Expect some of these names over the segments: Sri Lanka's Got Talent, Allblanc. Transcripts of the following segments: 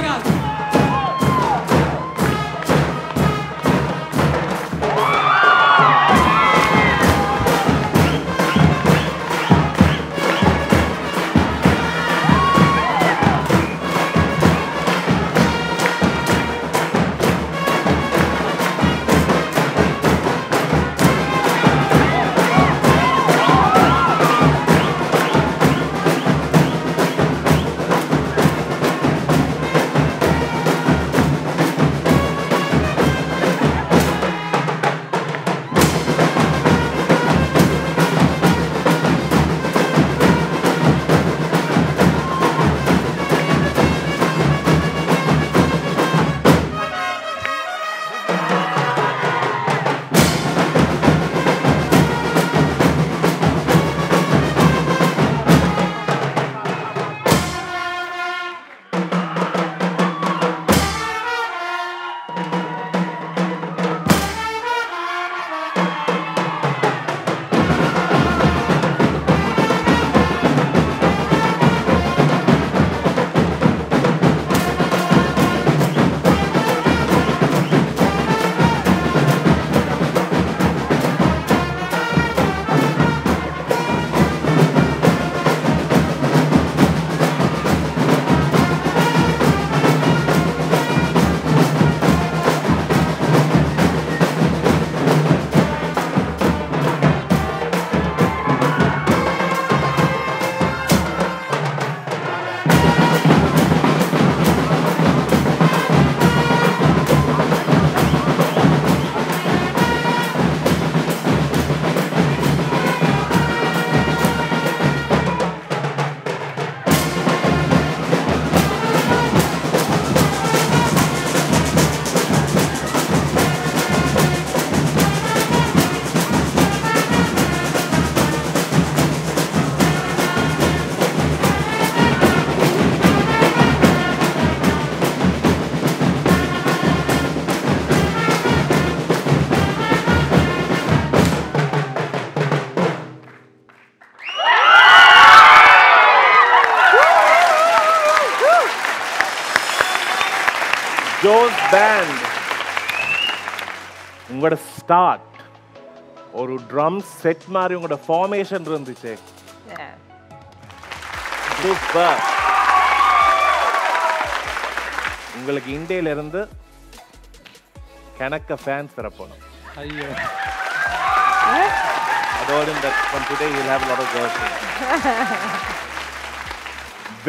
Hang on. Joes Band. Ungada start. Oru drum set mari ungada formation irundiche. Yeah. Super. Ungalku Indiyil irundhu Kanaka fans theraponum. Ayyo. I told him that from today he'll have a lot of girls.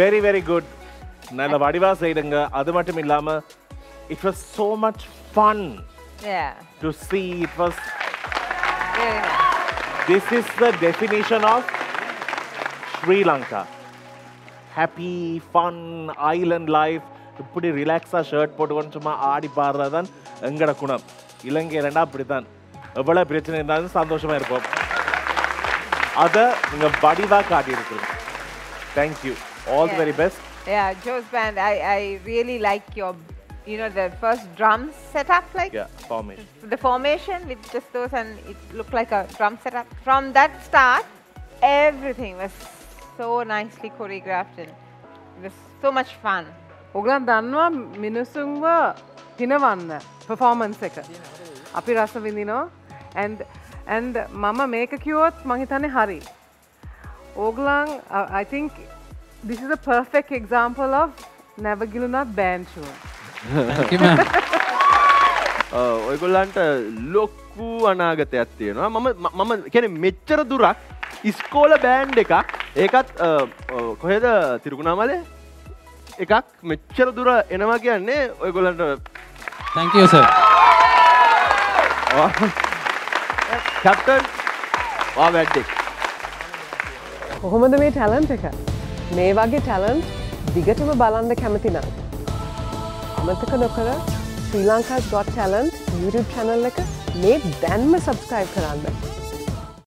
Very, very good. Nalla vadiva seidunga adu mattum illama it was so much fun to see. It was. Yeah. This is the definition of Sri Lanka. Happy, fun, island life. Ippudi relaxa shirt potukondu summa aadi paarradhan engada kunam. Ilanga iranda appadithan. Evvala prachana irundhalum sandoshama irukom. Adha ninga vadiva kaati irukku. Thank you. All the very best. Yeah, Joes Band, I really like your the first drum setup, like formation. The formation with just those, and it looked like a drum setup. From that start, everything was so nicely choreographed, and it was so much fun. Oglan danwa minusungwa dinavanna performance ekka. Api rasa vindino, and mama make a cute manghithane hari. Oglan, I think this is a perfect example of Navagiluna band show. Thank you, ma'am. ඔයගොල්ලන්ට ලොකු අනාගතයක් තියෙනවා. මම කියන්නේ මෙච්චර දුරක් ඉස්කෝල band එකක් ඒකත් කොහෙද තිරුකුණාමලේ එකක් මෙච්චර දුර එනවා කියන්නේ ඔයගොල්ලන්ට thank you sir. කැප්ටන් වා වැඩික්. කොහොමද මේ ටැලන්ට් එක? මේ වගේ ටැලන්ට් දිගටම බලන්න කැමති නම් අමතක නොකර Sri Lanka's Got Talent YouTube channel එක මේ දැන්ම subscribe කරන්න.